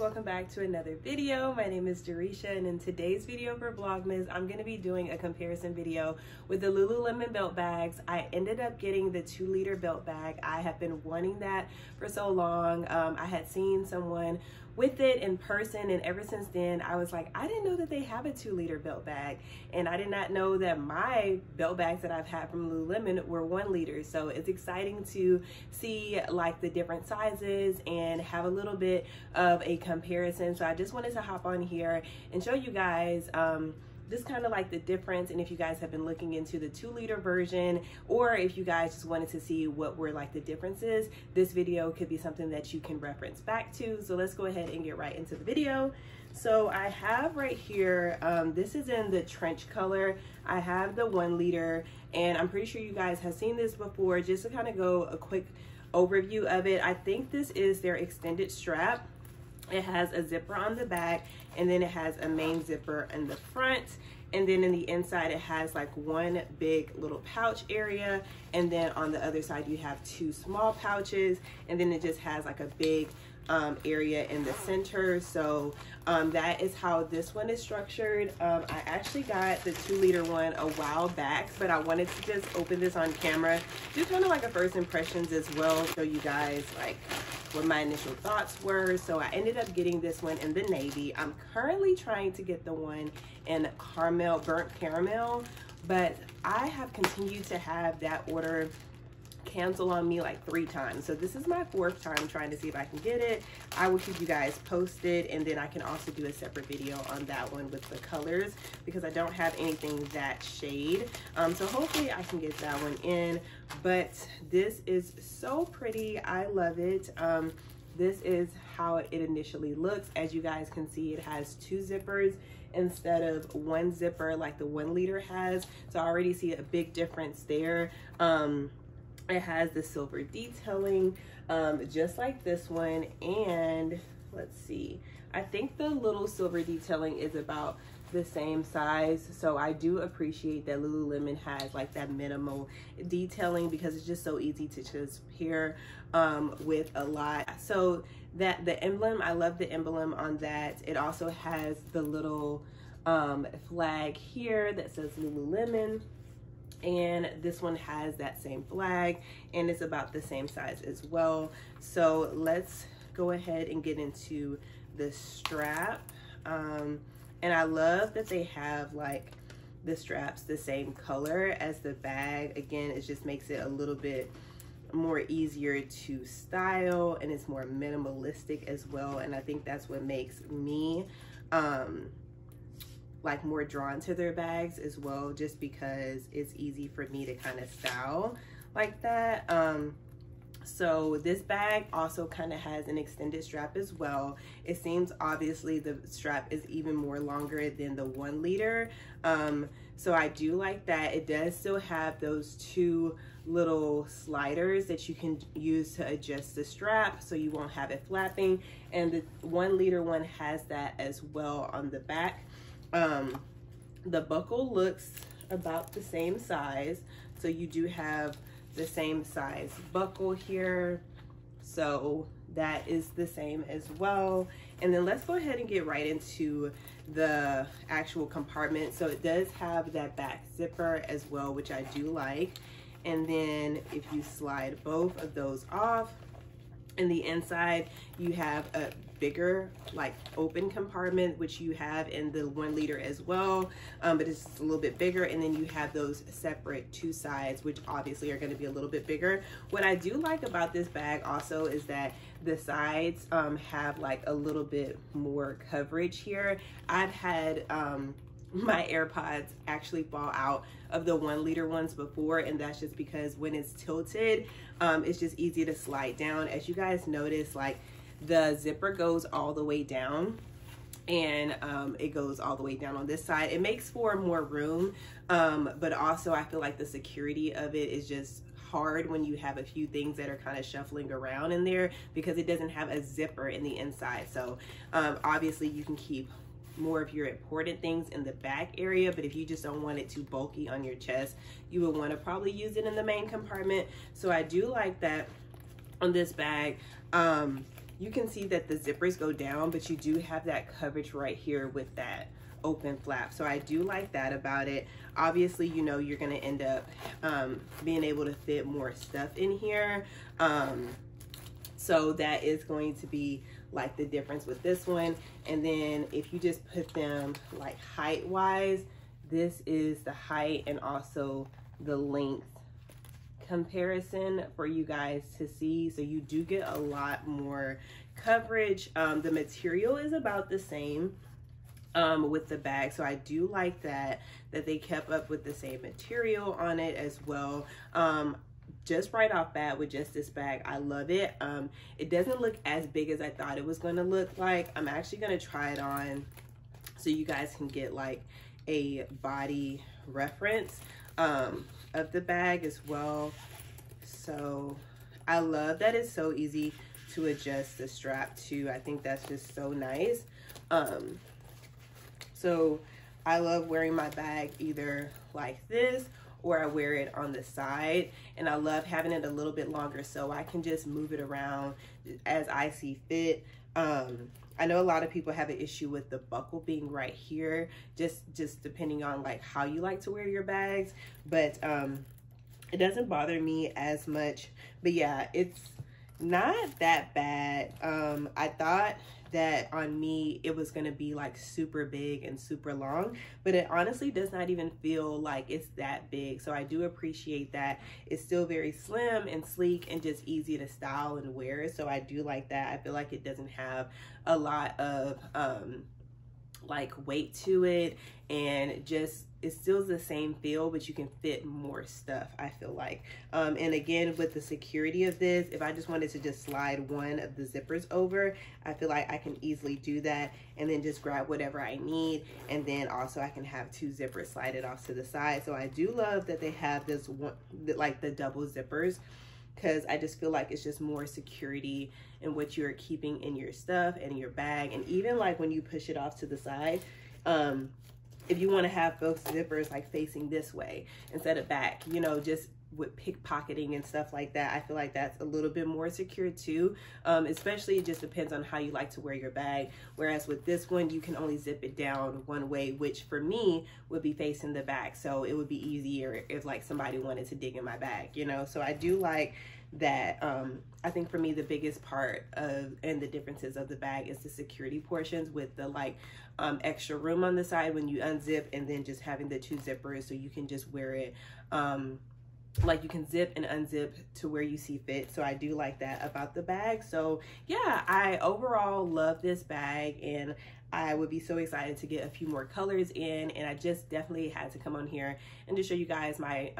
welcome back to another video. My name is Daresha, and in today's video for Vlogmas, I'm going to be doing a comparison video with the Lululemon belt bags. I ended up getting the 2-liter belt bag. I have been wanting that for so long. I had seen someone with it in person, and ever since then I was like, I didn't know that they have a 2-liter belt bag, and I did not know that my belt bags that I've had from Lululemon were 1 liter. So it's exciting to see like the different sizes and have a little bit of a comparison. So I just wanted to hop on here and show you guys just kind of like the difference, and if you guys have been looking into the 2-liter version, or if you guys just wanted to see what were like the differences, this video could be something that you can reference back to. So let's go ahead and get right into the video. So I have right here, this is in the trench color. I have the 1 liter, and I'm pretty sure you guys have seen this before. Just to kind of go a quick overview of it, I think this is their extended strap. It has a zipper on the back, and then it has a main zipper in the front, and then in the inside it has like one big little pouch area, and then on the other side you have two small pouches, and then it just has like a big area in the center. So that is how this one is structured. I actually got the 2-liter one a while back, but I wanted to just open this on camera, do kind of like a first impressions as well, show you guys like what my initial thoughts were. So I ended up getting this one in the navy. I'm currently trying to get the one in caramel, burnt caramel, but I have continued to have that order cancel on me like 3 times. So this is my 4th time trying to see if I can get it. I will keep you guys posted, and then I can also do a separate video on that one with the colors, because I don't have anything that shade. So hopefully I can get that one in, but this is so pretty. I love it. This is how it initially looks. As you guys can see, it has 2 zippers instead of 1 zipper like the 1 liter has. So I already see a big difference there. It has the silver detailing, just like this one, and let's see, I think the little silver detailing is about the same size. So I do appreciate that Lululemon has like that minimal detailing, because it's just so easy to just pair with a lot. So that the emblem, I love the emblem on that. It also has the little flag here that says Lululemon, and this one has that same flag, and it's about the same size as well. So let's go ahead and get into the strap. And I love that they have like the straps the same color as the bag. Again, it just makes it a little bit more easier to style, and it's more minimalistic as well. And I think that's what makes me like more drawn to their bags as well, just because it's easy for me to kind of style like that. So this bag also kind of has an extended strap as well. It seems obviously the strap is even more longer than the 1 liter. So I do like that. It does still have those 2 little sliders that you can use to adjust the strap, so you won't have it flapping. And the 1 liter one has that as well on the back. The buckle looks about the same size, so you do have the same size buckle here, so that is the same as well. And then let's go ahead and get right into the actual compartment. So it does have that back zipper as well, which I do like, and then if you slide both of those off, in the inside you have a bigger like open compartment, which you have in the 1 liter as well, but it's a little bit bigger. And then you have those separate 2 sides, which obviously are going to be a little bit bigger. What I do like about this bag also is that the sides have like a little bit more coverage here. I've had my AirPods actually fall out of the 1 liter ones before, and that's just because when it's tilted, it's just easy to slide down. As you guys notice, like the zipper goes all the way down, and it goes all the way down on this side. It makes for more room, but also I feel like the security of it is just hard when you have a few things that are kind of shuffling around in there, because it doesn't have a zipper in the inside. So obviously you can keep more of your important things in the back area, but if you just don't want it too bulky on your chest, you would want to probably use it in the main compartment. So I do like that on this bag. you can see that the zippers go down, but you do have that coverage right here with that open flap. So I do like that about it. Obviously, you know, you're going to end up being able to fit more stuff in here. So that is going to be like the difference with this one. And then if you just put them like height wise, this is the height and also the length comparison for you guys to see. So you do get a lot more coverage. The material is about the same with the bag, so I do like that they kept up with the same material on it as well. Just right off bat with just this bag, I love it. It doesn't look as big as I thought it was going to look like. I'm actually going to try it on so you guys can get like a body reference of the bag as well. So I love that it's so easy to adjust the strap to. I think that's just so nice. So I love wearing my bag either like this or I wear it on the side, and I love having it a little bit longer so I can just move it around as I see fit. I know a lot of people have an issue with the buckle being right here, just depending on like how you like to wear your bags, but it doesn't bother me as much. But yeah, it's not that bad. I thought that on me it was gonna be like super big and super long, but it honestly does not even feel like it's that big, so I do appreciate that. It's still very slim and sleek and just easy to style and wear, so I do like that. I feel like it doesn't have a lot of like weight to it, and just it still the same feel, but you can fit more stuff, I feel like. And again, with the security of this, if I just wanted to just slide one of the zippers over, I feel like I can easily do that and then just grab whatever I need. And then also I can have two zippers slided off to the side. So I do love that they have this one, like the double zippers, because I just feel like it's just more security in what you're keeping in your stuff and in your bag. And even like when you push it off to the side, if you want to have both zippers like facing this way instead of back, you know, just with pickpocketing and stuff like that, I feel like that's a little bit more secure too. Especially it just depends on how you like to wear your bag. Whereas with this one, you can only zip it down one way, which for me would be facing the back. So it would be easier if like somebody wanted to dig in my bag, you know? So I do like that. I think for me, the biggest part of, and the differences of the bag is the security portions with the like extra room on the side when you unzip, and then just having the two zippers so you can just wear it like you can zip and unzip to where you see fit. So I do like that about the bag. So yeah, I overall love this bag, and I would be so excited to get a few more colors in. And I just definitely had to come on here and just show you guys my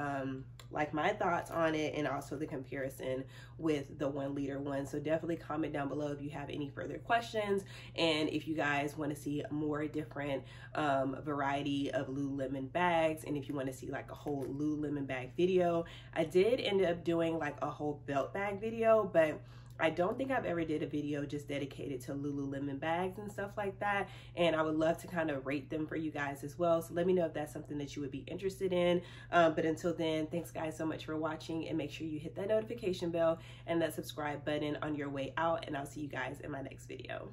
like my thoughts on it, and also the comparison with the 1 liter one. So definitely comment down below if you have any further questions, and if you guys want to see more different variety of Lululemon bags, and if you want to see like a whole Lululemon bag video. I did end up doing like a whole belt bag video, but I don't think I've ever did a video just dedicated to Lululemon bags and stuff like that, and I would love to kind of rate them for you guys as well. So let me know if that's something that you would be interested in. But until then, thanks guys so much for watching, and make sure you hit that notification bell and that subscribe button on your way out, and I'll see you guys in my next video.